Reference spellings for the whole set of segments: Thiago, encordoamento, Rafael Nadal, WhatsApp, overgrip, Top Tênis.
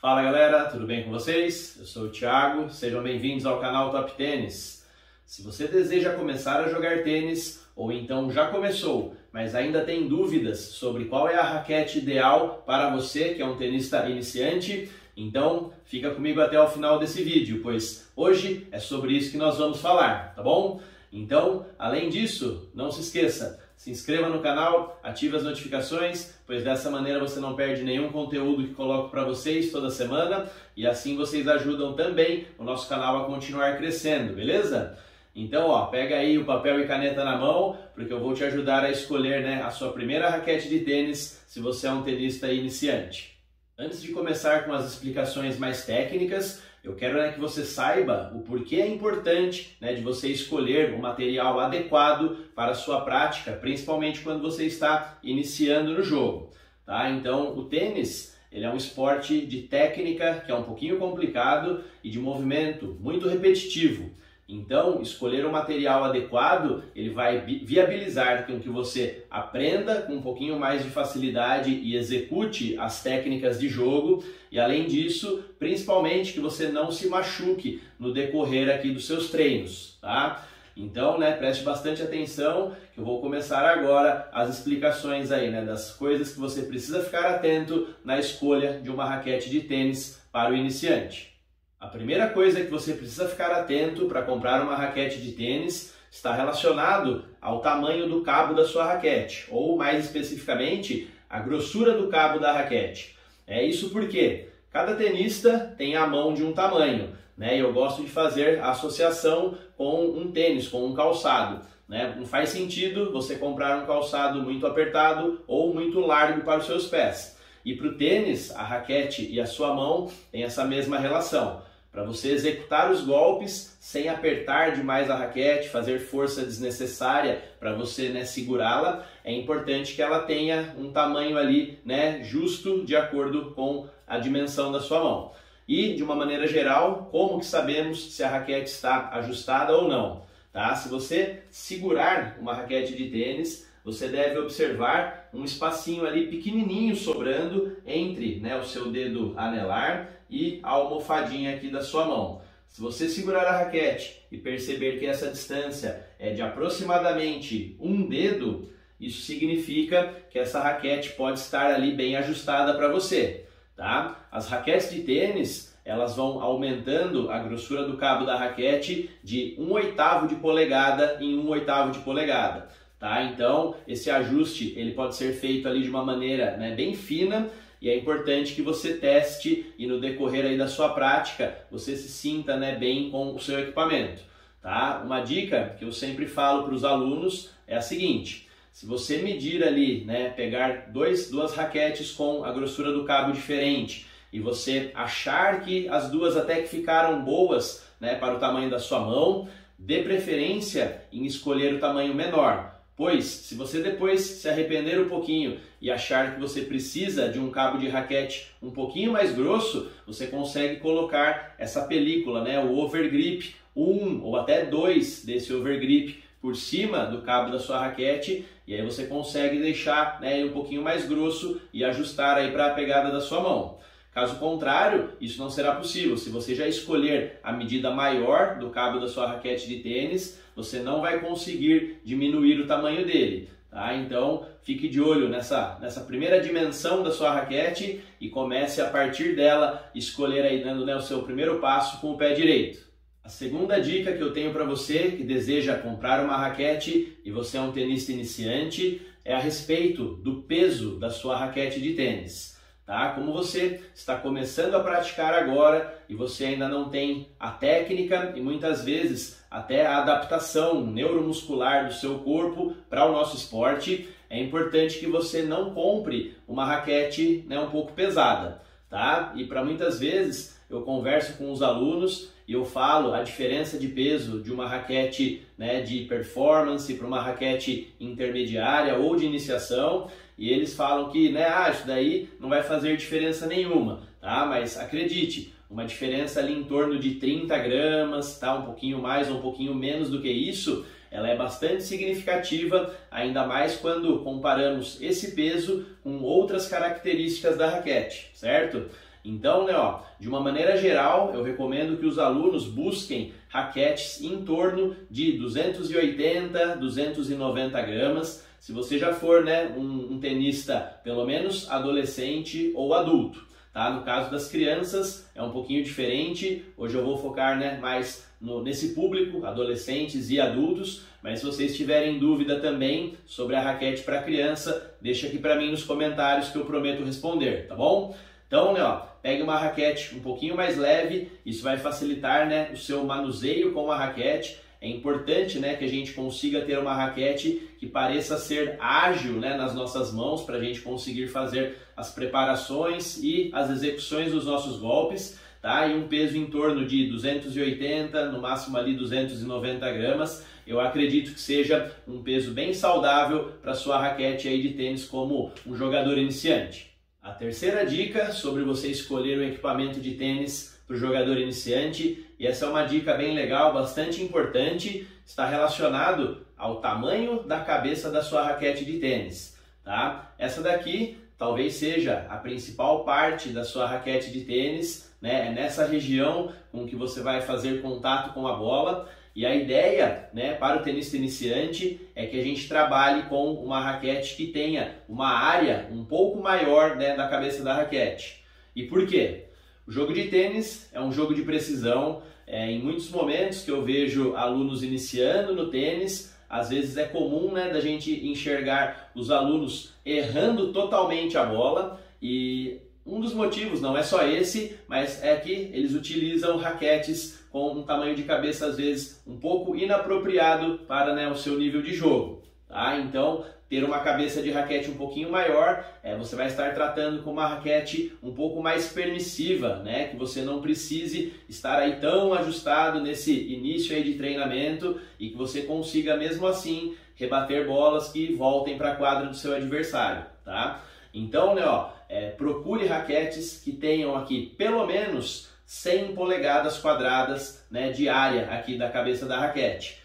Fala galera, tudo bem com vocês? Eu sou o Thiago, sejam bem-vindos ao canal Top Tênis. Se você deseja começar a jogar tênis, ou então já começou, mas ainda tem dúvidas sobre qual é a raquete ideal para você, que é um tenista iniciante, então fica comigo até o final desse vídeo, pois hoje é sobre isso que nós vamos falar, tá bom? Então, além disso, não se esqueça, se inscreva no canal, ative as notificações, pois dessa maneira você não perde nenhum conteúdo que coloco para vocês toda semana e assim vocês ajudam também o nosso canal a continuar crescendo, beleza? Então, ó, pega aí o papel e caneta na mão, porque eu vou te ajudar a escolher, né, a sua primeira raquete de tênis se você é um tenista iniciante. Antes de começar com as explicações mais técnicas, eu quero, né, que você saiba o porquê é importante, né, de você escolher um material adequado para a sua prática, principalmente quando você está iniciando no jogo, tá? Então, o tênis, ele é um esporte de técnica que é um pouquinho complicado e de movimento muito repetitivo. Então, escolher um material adequado, ele vai viabilizar com que você aprenda com um pouquinho mais de facilidade e execute as técnicas de jogo. E além disso, principalmente que você não se machuque no decorrer aqui dos seus treinos, tá? Então, né, preste bastante atenção que eu vou começar agora as explicações aí, né, das coisas que você precisa ficar atento na escolha de uma raquete de tênis para o iniciante. A primeira coisa que você precisa ficar atento para comprar uma raquete de tênis está relacionado ao tamanho do cabo da sua raquete, ou mais especificamente, a grossura do cabo da raquete. É isso porque cada tenista tem a mão de um tamanho, né? Eu gosto de fazer a associação com um tênis, com um calçado, né? Não faz sentido você comprar um calçado muito apertado ou muito largo para os seus pés. E para o tênis, a raquete e a sua mão têm essa mesma relação. Para você executar os golpes sem apertar demais a raquete, fazer força desnecessária para você, né, segurá-la, é importante que ela tenha um tamanho ali, né, justo de acordo com a dimensão da sua mão. E, de uma maneira geral, como que sabemos se a raquete está ajustada ou não? Tá? Se você segurar uma raquete de tênis, você deve observar um espacinho ali pequenininho sobrando entre, né, o seu dedo anelar e a almofadinha aqui da sua mão. Se você segurar a raquete e perceber que essa distância é de aproximadamente um dedo, isso significa que essa raquete pode estar ali bem ajustada para você, tá? As raquetes de tênis, elas vão aumentando a grossura do cabo da raquete de 1/8 de polegada em 1/8 de polegada. Tá? Então, esse ajuste ele pode ser feito ali de uma maneira, né, bem fina, e é importante que você teste e no decorrer aí da sua prática você se sinta, né, bem com o seu equipamento. Tá? Uma dica que eu sempre falo para os alunos é a seguinte: se você medir ali, né, pegar duas raquetes com a grossura do cabo diferente e você achar que as duas até que ficaram boas, né, para o tamanho da sua mão, dê preferência em escolher o tamanho menor. Pois, se você depois se arrepender um pouquinho e achar que você precisa de um cabo de raquete um pouquinho mais grosso, você consegue colocar essa película, né, o overgrip, um ou até dois desse overgrip por cima do cabo da sua raquete, e aí você consegue deixar, né, um pouquinho mais grosso e ajustar aí para a pegada da sua mão. Caso contrário, isso não será possível. Se você já escolher a medida maior do cabo da sua raquete de tênis, você não vai conseguir diminuir o tamanho dele, tá? Então, fique de olho nessa primeira dimensão da sua raquete e comece a partir dela escolher aí, dando, né, o seu primeiro passo com o pé direito. A segunda dica que eu tenho para você que deseja comprar uma raquete e você é um tenista iniciante é a respeito do peso da sua raquete de tênis. Tá? Como você está começando a praticar agora e você ainda não tem a técnica e muitas vezes até a adaptação neuromuscular do seu corpo para o nosso esporte, é importante que você não compre uma raquete, né, um pouco pesada. Tá? E para muitas vezes eu converso com os alunos e eu falo a diferença de peso de uma raquete, né, de performance para uma raquete intermediária ou de iniciação, e eles falam que, né, isso daí não vai fazer diferença nenhuma, tá? Mas acredite, uma diferença ali em torno de 30 gramas, tá? Um pouquinho mais ou um pouquinho menos do que isso, ela é bastante significativa, ainda mais quando comparamos esse peso com outras características da raquete, certo? Então, né, ó, de uma maneira geral, eu recomendo que os alunos busquem raquetes em torno de 280, 290 gramas, se você já for, né, um tenista pelo menos adolescente ou adulto. Tá? No caso das crianças é um pouquinho diferente, hoje eu vou focar, né, mais nesse público, adolescentes e adultos, mas se vocês tiverem dúvida também sobre a raquete para criança, deixa aqui para mim nos comentários que eu prometo responder, tá bom? Então, né, ó, pegue uma raquete um pouquinho mais leve, isso vai facilitar, né, o seu manuseio com a raquete. É importante, né, que a gente consiga ter uma raquete que pareça ser ágil, né, nas nossas mãos, para a gente conseguir fazer as preparações e as execuções dos nossos golpes, tá? E um peso em torno de 280, no máximo ali 290 gramas, eu acredito que seja um peso bem saudável para sua raquete aí de tênis como um jogador iniciante. A terceira dica sobre você escolher um equipamento de tênis para o jogador iniciante, e essa é uma dica bem legal, bastante importante, está relacionado ao tamanho da cabeça da sua raquete de tênis, tá? Essa daqui talvez seja a principal parte da sua raquete de tênis, né? É nessa região com que você vai fazer contato com a bola. E a ideia, né, para o tenista iniciante é que a gente trabalhe com uma raquete que tenha uma área um pouco maior, né, da cabeça da raquete. E por quê? O jogo de tênis é um jogo de precisão. Em muitos momentos que eu vejo alunos iniciando no tênis, às vezes é comum, né, da gente enxergar os alunos errando totalmente a bola, e um dos motivos, não é só esse, mas é que eles utilizam raquetes com um tamanho de cabeça às vezes um pouco inapropriado para, né, o seu nível de jogo. Tá? Então, ter uma cabeça de raquete um pouquinho maior, você vai estar tratando com uma raquete um pouco mais permissiva, né? Que você não precise estar aí tão ajustado nesse início aí de treinamento, e que você consiga mesmo assim rebater bolas que voltem para a quadra do seu adversário. Tá? Então, né, ó, procure raquetes que tenham aqui pelo menos 100 polegadas quadradas, né, de área aqui da cabeça da raquete.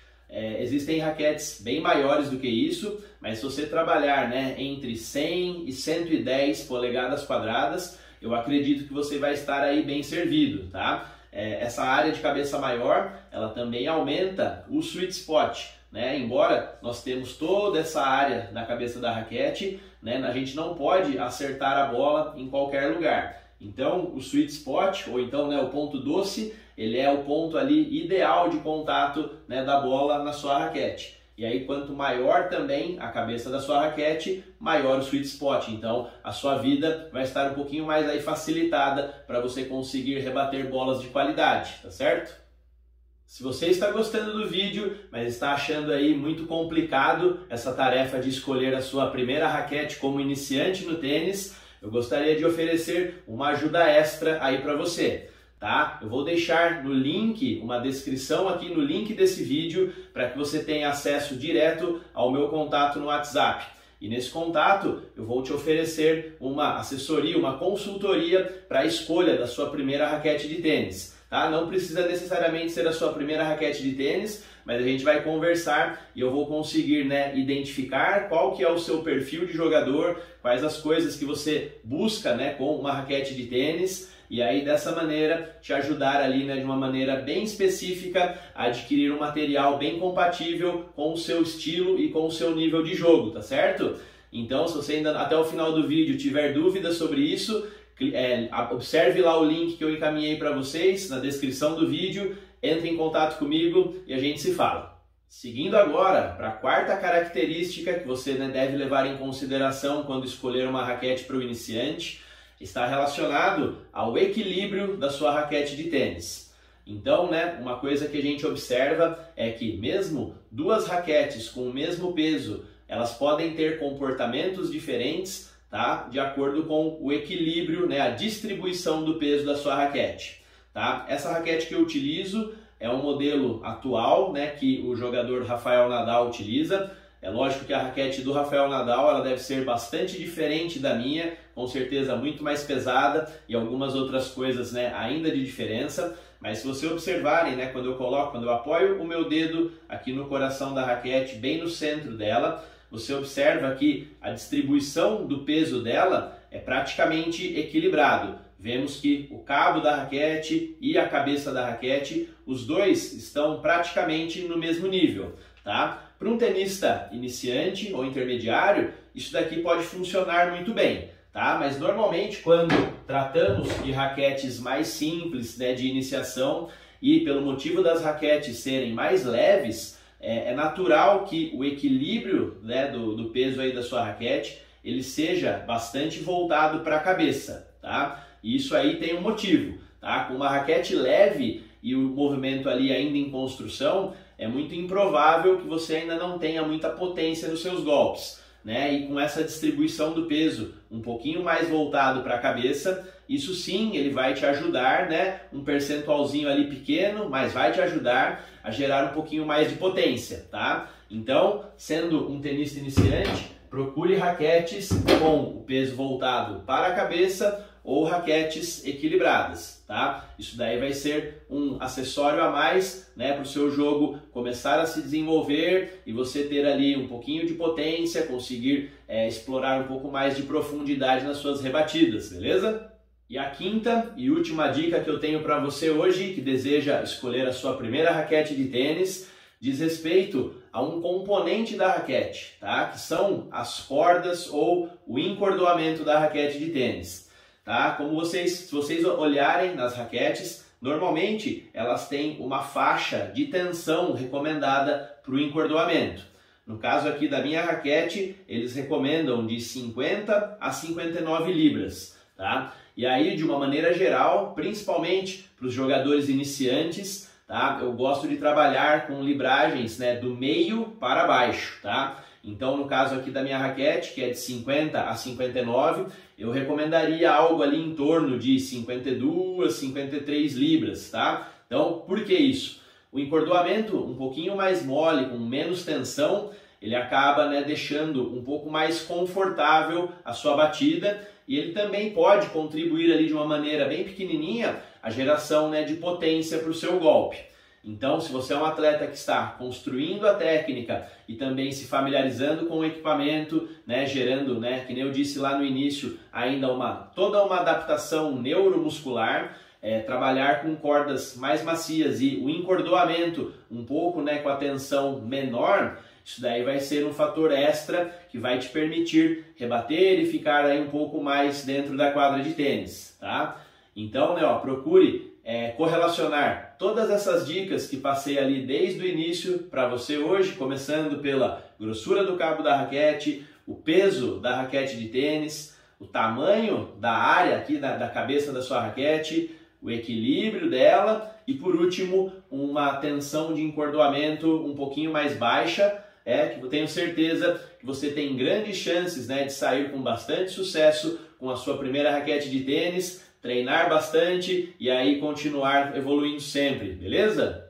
Existem raquetes bem maiores do que isso, mas se você trabalhar, né, entre 100 e 110 polegadas quadradas, eu acredito que você vai estar aí bem servido, tá? Essa área de cabeça maior, ela também aumenta o sweet spot, né? Embora nós temos toda essa área na cabeça da raquete, né, a gente não pode acertar a bola em qualquer lugar. Então, o sweet spot, ou então, né, o ponto doce, ele é o ponto ali ideal de contato, né, da bola na sua raquete. E aí, quanto maior também a cabeça da sua raquete, maior o sweet spot. Então, a sua vida vai estar um pouquinho mais aí facilitada para você conseguir rebater bolas de qualidade, tá certo? Se você está gostando do vídeo, mas está achando aí muito complicado essa tarefa de escolher a sua primeira raquete como iniciante no tênis, eu gostaria de oferecer uma ajuda extra aí para você. Tá? Eu vou deixar no link, uma descrição aqui no link desse vídeo, para que você tenha acesso direto ao meu contato no WhatsApp. E nesse contato eu vou te oferecer uma assessoria, uma consultoria para a escolha da sua primeira raquete de tênis. Tá? Não precisa necessariamente ser a sua primeira raquete de tênis, mas a gente vai conversar e eu vou conseguir, né, identificar qual que é o seu perfil de jogador, quais as coisas que você busca, né, com uma raquete de tênis. E aí, dessa maneira, te ajudar ali, né, de uma maneira bem específica a adquirir um material bem compatível com o seu estilo e com o seu nível de jogo, tá certo? Então, se você ainda até o final do vídeo tiver dúvidas sobre isso, observe lá o link que eu encaminhei para vocês na descrição do vídeo, entre em contato comigo e a gente se fala. Seguindo agora para a quarta característica que você, né, deve levar em consideração quando escolher uma raquete para o iniciante, está relacionado ao equilíbrio da sua raquete de tênis. Então, né, uma coisa que a gente observa é que mesmo duas raquetes com o mesmo peso, elas podem ter comportamentos diferentes, tá? De acordo com o equilíbrio, né, a distribuição do peso da sua raquete. Tá? Essa raquete que eu utilizo é um modelo atual, né, que o jogador Rafael Nadal utiliza. É lógico que a raquete do Rafael Nadal ela deve ser bastante diferente da minha, com certeza muito mais pesada e algumas outras coisas, né, ainda de diferença. Mas se você observarem, né, quando eu apoio o meu dedo aqui no coração da raquete, bem no centro dela, você observa que a distribuição do peso dela é praticamente equilibrado. vemos que o cabo da raquete e a cabeça da raquete, os dois estão praticamente no mesmo nível, tá? Para um tenista iniciante ou intermediário, isso daqui pode funcionar muito bem, tá? Mas normalmente quando tratamos de raquetes mais simples, né, de iniciação, e pelo motivo das raquetes serem mais leves, é natural que o equilíbrio, né, do peso aí da sua raquete, ele seja bastante voltado para a cabeça, tá? E isso aí tem um motivo, tá? Com uma raquete leve e o movimento ali ainda em construção, é muito improvável que você ainda não tenha muita potência nos seus golpes, né? E com essa distribuição do peso um pouquinho mais voltado para a cabeça, isso sim, ele vai te ajudar, né? Um percentualzinho ali pequeno, mas vai te ajudar a gerar um pouquinho mais de potência, tá? Então, sendo um tenista iniciante, procure raquetes com o peso voltado para a cabeça ou raquetes equilibradas, tá? Isso daí vai ser um acessório a mais, né, para o seu jogo começar a se desenvolver e você ter ali um pouquinho de potência, conseguir explorar um pouco mais de profundidade nas suas rebatidas, beleza? E a quinta e última dica que eu tenho para você hoje, que deseja escolher a sua primeira raquete de tênis, diz respeito a um componente da raquete, tá? Que são as cordas ou o encordoamento da raquete de tênis. Tá? Como se vocês olharem nas raquetes, normalmente elas têm uma faixa de tensão recomendada para o encordoamento. No caso aqui da minha raquete, eles recomendam de 50 a 59 libras. Tá? E aí, de uma maneira geral, principalmente para os jogadores iniciantes, tá? Eu gosto de trabalhar com libragens, né, do meio para baixo. Tá? Então, no caso aqui da minha raquete, que é de 50 a 59, eu recomendaria algo ali em torno de 52, 53 libras, tá? Então, por que isso? O encordoamento um pouquinho mais mole, com menos tensão, ele acaba, né, deixando um pouco mais confortável a sua batida e ele também pode contribuir ali de uma maneira bem pequenininha a geração, né, de potência para o seu golpe. Então, se você é um atleta que está construindo a técnica e também se familiarizando com o equipamento, né, gerando, né, que nem eu disse lá no início, ainda toda uma adaptação neuromuscular, trabalhar com cordas mais macias e o encordoamento um pouco, né, com a tensão menor, isso daí vai ser um fator extra que vai te permitir rebater e ficar aí um pouco mais dentro da quadra de tênis, tá? Então, né, ó, procure correlacionar todas essas dicas que passei ali desde o início para você hoje, começando pela grossura do cabo da raquete, o peso da raquete de tênis, o tamanho da área aqui da cabeça da sua raquete, o equilíbrio dela e, por último, uma tensão de encordoamento um pouquinho mais baixa, que eu tenho certeza que você tem grandes chances, né, de sair com bastante sucesso com a sua primeira raquete de tênis, treinar bastante e aí continuar evoluindo sempre, beleza?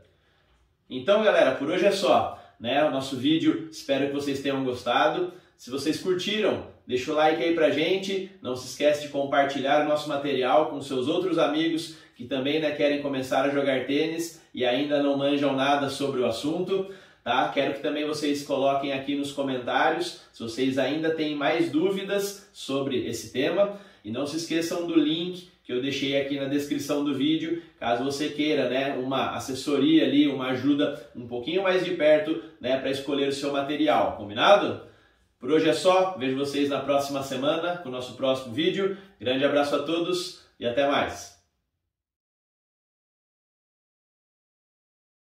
Então, galera, por hoje é só, né, o nosso vídeo. Espero que vocês tenham gostado. Se vocês curtiram, deixa o like aí pra gente. Não se esquece de compartilhar o nosso material com seus outros amigos que também, né, querem começar a jogar tênis e ainda não manjam nada sobre o assunto. Tá? Quero que também vocês coloquem aqui nos comentários se vocês ainda têm mais dúvidas sobre esse tema. E não se esqueçam do link que eu deixei aqui na descrição do vídeo, caso você queira, né, uma assessoria ali, uma ajuda um pouquinho mais de perto, né, para escolher o seu material, combinado? Por hoje é só, vejo vocês na próxima semana com o nosso próximo vídeo. Grande abraço a todos e até mais!